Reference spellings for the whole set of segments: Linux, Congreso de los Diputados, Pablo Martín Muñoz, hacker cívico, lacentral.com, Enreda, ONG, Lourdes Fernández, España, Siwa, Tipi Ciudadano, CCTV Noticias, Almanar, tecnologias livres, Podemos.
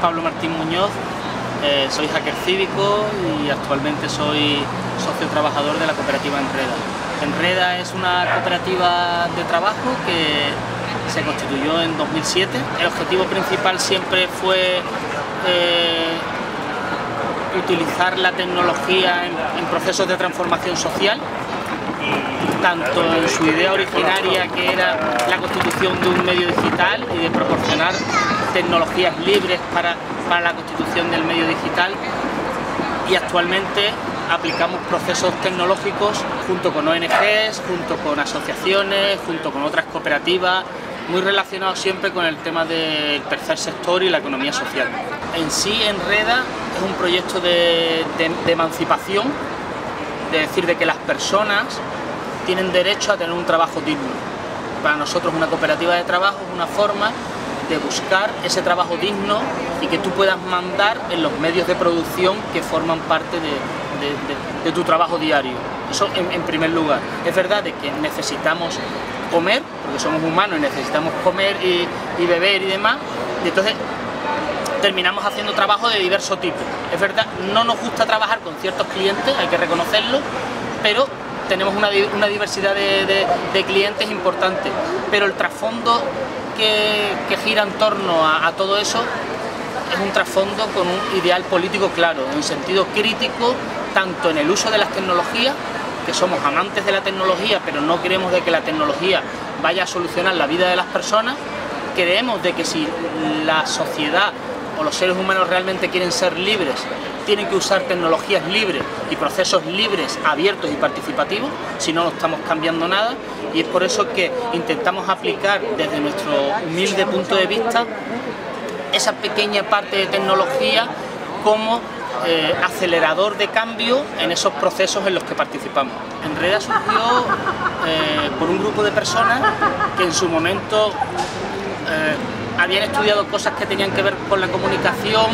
Pablo Martín Muñoz, soy hacker cívico y actualmente soy socio trabajador de la cooperativa Enreda. Enreda es una cooperativa de trabajo que se constituyó en 2007. El objetivo principal siempre fue utilizar la tecnología en procesos de transformación social, tanto en su idea originaria, que era la constitución de un medio digital y de proporcionar tecnologías libres para la constitución del medio digital, y actualmente aplicamos procesos tecnológicos junto con ONGs, junto con asociaciones, junto con otras cooperativas, muy relacionados siempre con el tema del tercer sector y la economía social. En sí, Enreda es un proyecto de emancipación, es decir, de que las personas tienen derecho a tener un trabajo digno. Para nosotros una cooperativa de trabajo es una forma de buscar ese trabajo digno y que tú puedas mandar en los medios de producción que forman parte de tu trabajo diario. Eso en primer lugar. Es verdad de que necesitamos comer, porque somos humanos y necesitamos comer y beber y demás, y entonces terminamos haciendo trabajo de diverso tipo. Es verdad, no nos gusta trabajar con ciertos clientes, hay que reconocerlo, pero tenemos una diversidad de clientes importante, pero el trasfondo que gira en torno a todo eso es un trasfondo con un ideal político claro, en un sentido crítico, tanto en el uso de las tecnologías, que somos amantes de la tecnología, pero no creemos de que la tecnología vaya a solucionar la vida de las personas. Creemos de que si la sociedad o los seres humanos realmente quieren ser libres, tienen que usar tecnologías libres y procesos libres, abiertos y participativos, si no, no estamos cambiando nada, y es por eso que intentamos aplicar desde nuestro humilde punto de vista esa pequeña parte de tecnología como acelerador de cambio en esos procesos en los que participamos. Enreda surgió por un grupo de personas que en su momento habían estudiado cosas que tenían que ver con la comunicación,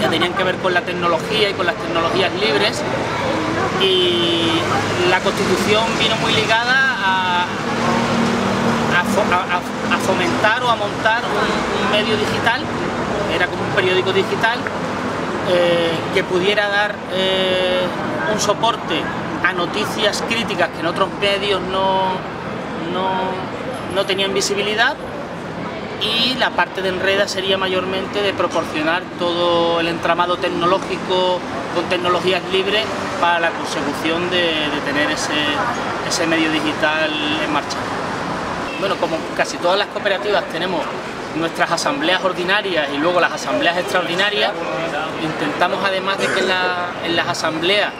que tenían que ver con la tecnología y con las tecnologías libres, y la Constitución vino muy ligada a fomentar o a montar un medio digital, era como un periódico digital, que pudiera dar un soporte a noticias críticas que en otros medios no tenían visibilidad. Y la parte de Enreda sería mayormente de proporcionar todo el entramado tecnológico con tecnologías libres para la consecución de tener ese medio digital en marcha. Bueno, como casi todas las cooperativas tenemos nuestras asambleas ordinarias y luego las asambleas extraordinarias, intentamos, además de que en las asambleas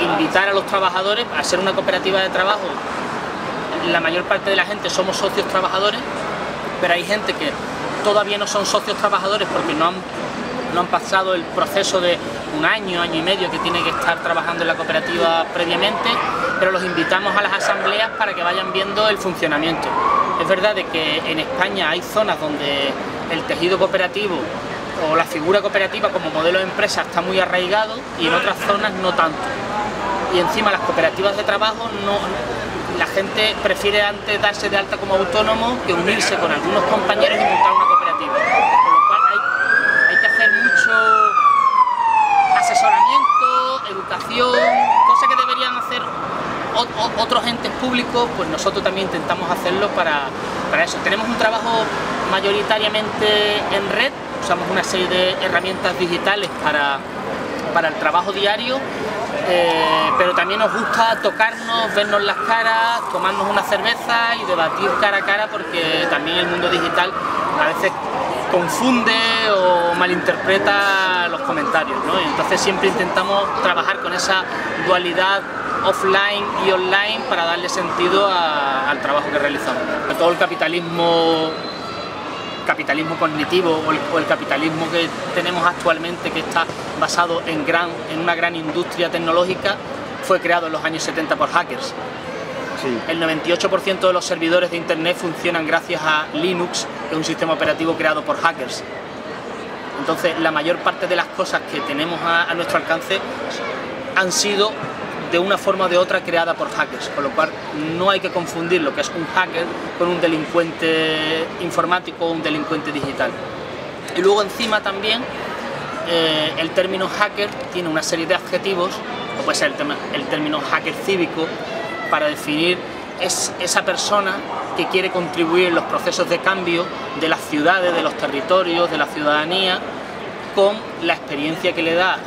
invitar a los trabajadores a ser una cooperativa de trabajo. La mayor parte de la gente somos socios trabajadores, pero hay gente que todavía no son socios trabajadores porque no han pasado el proceso de un año, año y medio que tiene que estar trabajando en la cooperativa previamente, pero los invitamos a las asambleas para que vayan viendo el funcionamiento. Es verdad de que en España hay zonas donde el tejido cooperativo o la figura cooperativa como modelo de empresa está muy arraigado y en otras zonas no tanto. Y encima las cooperativas de trabajo la gente prefiere antes darse de alta como autónomo que unirse con algunos compañeros y montar una cooperativa. Con lo cual hay que hacer mucho asesoramiento, educación, cosas que deberían hacer otros entes públicos, pues nosotros también intentamos hacerlo para eso. Tenemos un trabajo mayoritariamente en red, usamos una serie de herramientas digitales para el trabajo diario, pero también nos gusta tocarnos, vernos las caras, tomarnos una cerveza y debatir cara a cara, porque también el mundo digital a veces confunde o malinterpreta los comentarios, ¿no? Y entonces siempre intentamos trabajar con esa dualidad offline y online para darle sentido al trabajo que realizamos. Todo el capitalismo cognitivo o el capitalismo que tenemos actualmente, que está basado en una gran industria tecnológica, fue creado en los años 70 por hackers. Sí. El 98% de los servidores de Internet funcionan gracias a Linux, que es un sistema operativo creado por hackers. Entonces, la mayor parte de las cosas que tenemos a nuestro alcance han sido de una forma o de otra creada por hackers, con lo cual no hay que confundir lo que es un hacker con un delincuente informático o un delincuente digital. Y luego encima también el término hacker tiene una serie de adjetivos, o puede ser el término hacker cívico, para definir esa persona que quiere contribuir en los procesos de cambio de las ciudades, de los territorios, de la ciudadanía, con la experiencia que le da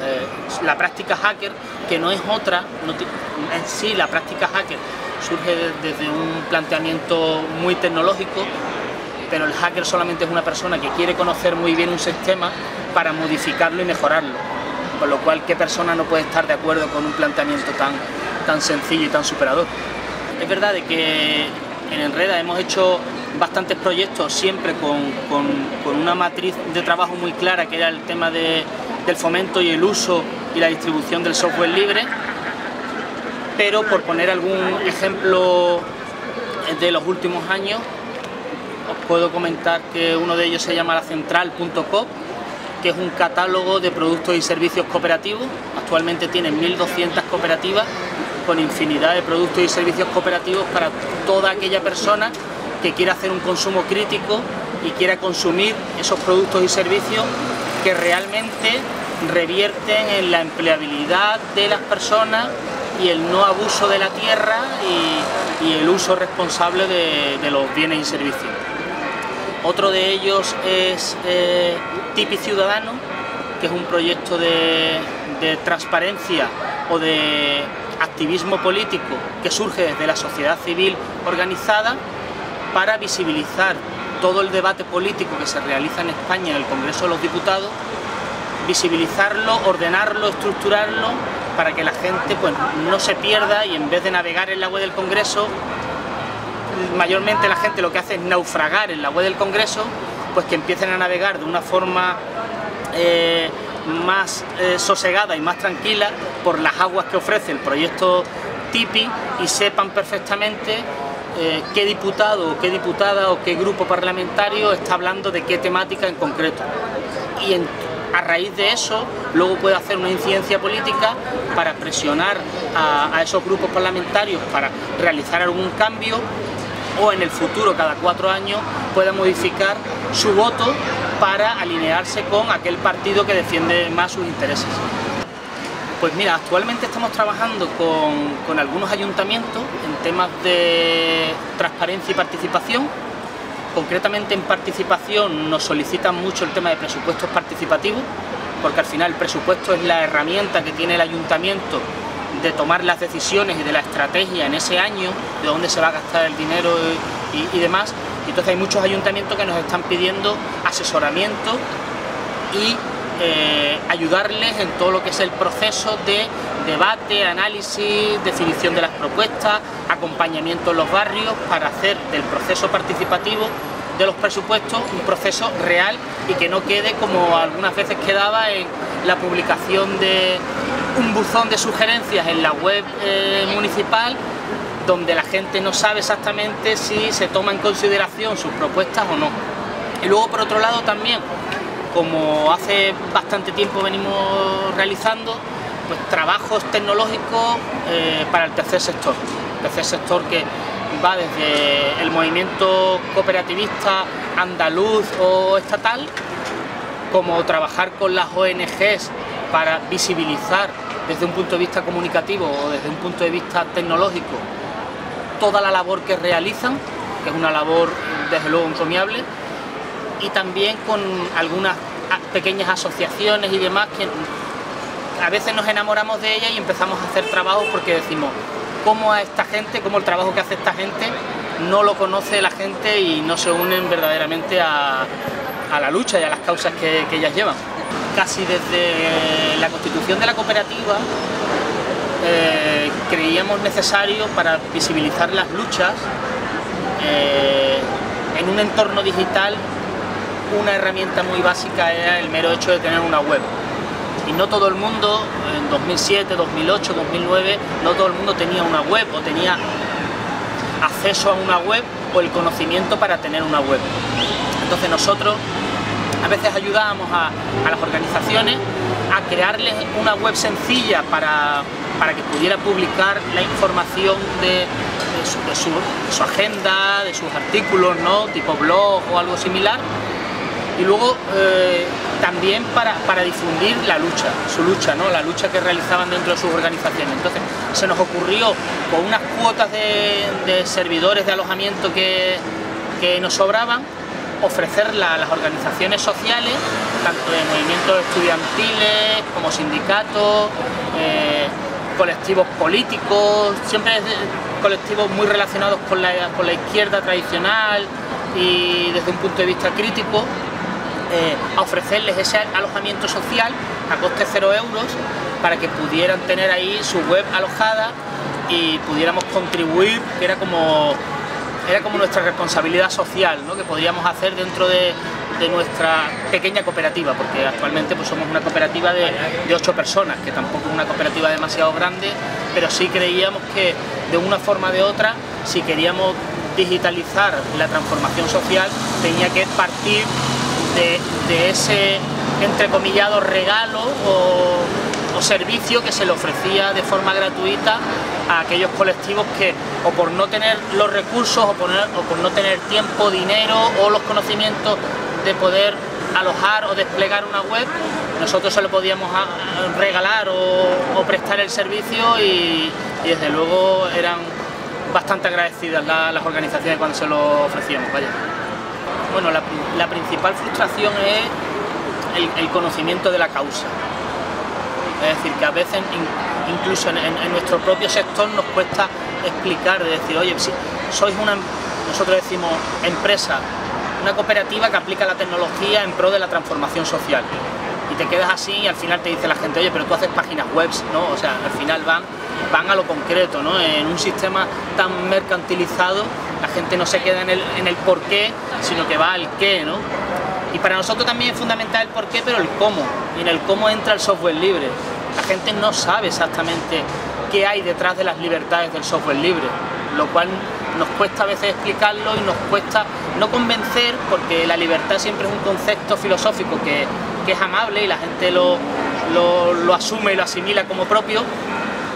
la práctica hacker, que no es otra, en sí la práctica hacker surge desde un planteamiento muy tecnológico, pero el hacker solamente es una persona que quiere conocer muy bien un sistema para modificarlo y mejorarlo, con lo cual qué persona no puede estar de acuerdo con un planteamiento tan sencillo y tan superador. Es verdad de que en Enreda hemos hecho bastantes proyectos siempre con una matriz de trabajo muy clara, que era el tema del fomento y el uso y la distribución del software libre, pero por poner algún ejemplo de los últimos años, os puedo comentar que uno de ellos se llama lacentral.com, que es un catálogo de productos y servicios cooperativos. Actualmente tiene 1.200 cooperativas con infinidad de productos y servicios cooperativos para toda aquella persona que quiera hacer un consumo crítico y quiera consumir esos productos y servicios que realmente revierten en la empleabilidad de las personas y el no abuso de la tierra y el uso responsable de los bienes y servicios. Otro de ellos es Tipi Ciudadano, que es un proyecto de transparencia o de activismo político que surge desde la sociedad civil organizada para visibilizar todo el debate político que se realiza en España en el Congreso de los Diputados, visibilizarlo, ordenarlo, estructurarlo, para que la gente pues no se pierda y en vez de navegar en la web del Congreso, mayormente la gente lo que hace es naufragar en la web del Congreso, pues que empiecen a navegar de una forma más sosegada y más tranquila por las aguas que ofrece el proyecto Tipi y sepan perfectamente qué diputado o qué diputada o qué grupo parlamentario está hablando de qué temática en concreto. Y a raíz de eso, luego puede hacer una incidencia política para presionar a esos grupos parlamentarios para realizar algún cambio, o en el futuro, cada 4 años, pueda modificar su voto para alinearse con aquel partido que defiende más sus intereses. Pues mira, actualmente estamos trabajando con algunos ayuntamientos en temas de transparencia y participación. Concretamente en participación nos solicitan mucho el tema de presupuestos participativos, porque al final el presupuesto es la herramienta que tiene el ayuntamiento de tomar las decisiones y de la estrategia en ese año, de dónde se va a gastar el dinero y demás. Y entonces hay muchos ayuntamientos que nos están pidiendo asesoramiento y ayudarles en todo lo que es el proceso de debate, análisis, definición de las propuestas, acompañamiento en los barrios, para hacer del proceso participativo de los presupuestos un proceso real y que no quede como algunas veces quedaba en la publicación de un buzón de sugerencias en la web municipal, donde la gente no sabe exactamente si se toma en consideración sus propuestas o no. Y luego por otro lado también, como hace bastante tiempo venimos realizando, pues trabajos tecnológicos para el tercer sector. El tercer sector que va desde el movimiento cooperativista andaluz o estatal, como trabajar con las ONGs para visibilizar desde un punto de vista comunicativo o desde un punto de vista tecnológico toda la labor que realizan, que es una labor desde luego encomiable, y también con algunas pequeñas asociaciones y demás que a veces nos enamoramos de ellas y empezamos a hacer trabajos porque decimos cómo el trabajo que hace esta gente no lo conoce la gente y no se unen verdaderamente a la lucha y a las causas que ellas llevan. Casi desde la constitución de la cooperativa creíamos necesario para visibilizar las luchas en un entorno digital. Una herramienta muy básica era el mero hecho de tener una web. Y no todo el mundo, en 2007, 2008, 2009, no todo el mundo tenía una web o tenía acceso a una web o el conocimiento para tener una web. Entonces nosotros a veces ayudábamos a las organizaciones a crearles una web sencilla para que pudiera publicar la información de su agenda, de sus artículos, ¿no? Tipo blog o algo similar, y luego también para difundir la lucha, su lucha, ¿no? La lucha que realizaban dentro de sus organizaciones. Entonces se nos ocurrió con unas cuotas de servidores de alojamiento que nos sobraban, ofrecerla a las organizaciones sociales, tanto de movimientos estudiantiles como sindicatos, colectivos políticos, siempre colectivos muy relacionados con la izquierda tradicional y desde un punto de vista crítico, a ofrecerles ese alojamiento social a coste 0 euros para que pudieran tener ahí su web alojada y pudiéramos contribuir, que era como nuestra responsabilidad social, ¿no? Que podíamos hacer dentro de nuestra pequeña cooperativa, porque actualmente pues, somos una cooperativa de 8 personas, que tampoco es una cooperativa demasiado grande, pero sí creíamos que de una forma o de otra, si queríamos digitalizar la transformación social, tenía que partir de ese entrecomillado regalo o servicio que se le ofrecía de forma gratuita a aquellos colectivos que o por no tener los recursos o por no tener tiempo, dinero o los conocimientos de poder alojar o desplegar una web, nosotros se lo podíamos regalar o prestar el servicio y desde luego eran bastante agradecidas las organizaciones cuando se lo ofrecíamos. Vaya. Bueno, la principal frustración es el conocimiento de la causa. Es decir, que a veces incluso en nuestro propio sector nos cuesta explicar, de decir, oye, si sois nosotros decimos empresa, una cooperativa que aplica la tecnología en pro de la transformación social. Y te quedas así y al final te dice la gente, oye, pero tú haces páginas web, ¿no? O sea, al final van a lo concreto, ¿no? En un sistema tan mercantilizado, la gente no se queda en el por qué, sino que va al qué, ¿no? Y para nosotros también es fundamental el por qué, pero el cómo. Y en el cómo entra el software libre. La gente no sabe exactamente qué hay detrás de las libertades del software libre, lo cual nos cuesta a veces explicarlo y nos cuesta no convencer, porque la libertad siempre es un concepto filosófico que es amable y la gente lo asume y lo asimila como propio,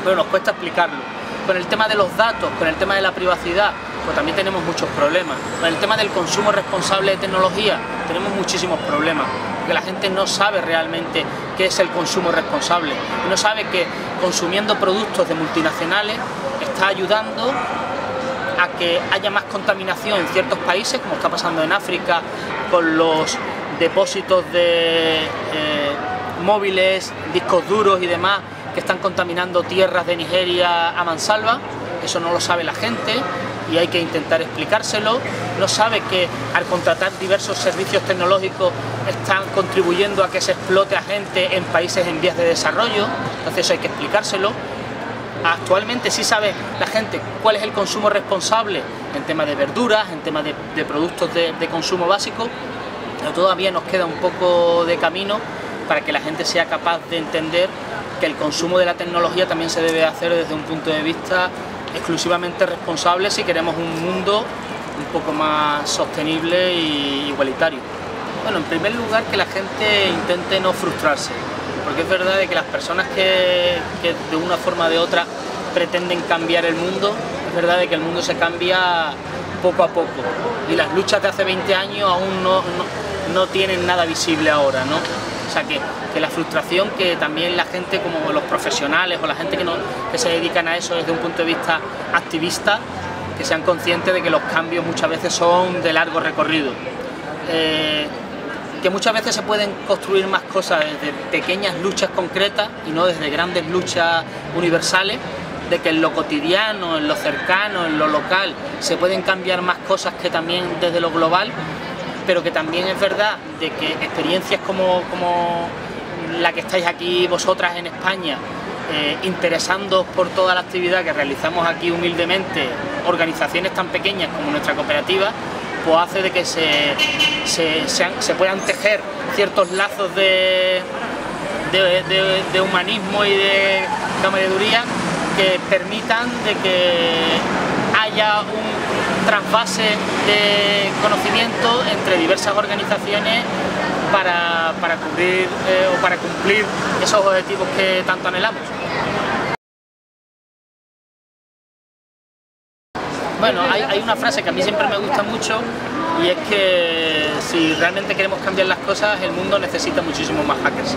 pero nos cuesta explicarlo. Con el tema de los datos, con el tema de la privacidad, pues también tenemos muchos problemas. Con el tema del consumo responsable de tecnología, tenemos muchísimos problemas, porque la gente no sabe realmente qué es el consumo responsable, no sabe que consumiendo productos de multinacionales está ayudando a que haya más contaminación en ciertos países, como está pasando en África, con los depósitos de móviles, discos duros y demás, que están contaminando tierras de Nigeria a mansalva. Eso no lo sabe la gente y hay que intentar explicárselo. No sabe que al contratar diversos servicios tecnológicos están contribuyendo a que se explote a gente en países en vías de desarrollo, entonces eso hay que explicárselo. Actualmente sí sabe la gente cuál es el consumo responsable en temas de verduras, en temas de productos de consumo básico, pero todavía nos queda un poco de camino para que la gente sea capaz de entender que el consumo de la tecnología también se debe hacer desde un punto de vista exclusivamente responsable si queremos un mundo un poco más sostenible e igualitario. Bueno, en primer lugar, que la gente intente no frustrarse, porque es verdad de que las personas que de una forma o de otra pretenden cambiar el mundo, es verdad de que el mundo se cambia poco a poco y las luchas de hace 20 años aún no tienen nada visible ahora, ¿no? O sea, que la frustración que también la gente, como los profesionales o la gente que se dedican a eso desde un punto de vista activista, que sean conscientes de que los cambios muchas veces son de largo recorrido. Que muchas veces se pueden construir más cosas desde pequeñas luchas concretas y no desde grandes luchas universales, de que en lo cotidiano, en lo cercano, en lo local, se pueden cambiar más cosas que también desde lo global, pero que también es verdad de que experiencias como la que estáis aquí vosotras en España, interesándoos por toda la actividad que realizamos aquí humildemente, organizaciones tan pequeñas como nuestra cooperativa, pues hace de que se puedan tejer ciertos lazos de humanismo y de camaradería que permitan de que haya un trasvase de conocimiento entre diversas organizaciones para cubrir o para cumplir esos objetivos que tanto anhelamos. Bueno, hay una frase que a mí siempre me gusta mucho, y es que si realmente queremos cambiar las cosas, el mundo necesita muchísimos más hackers.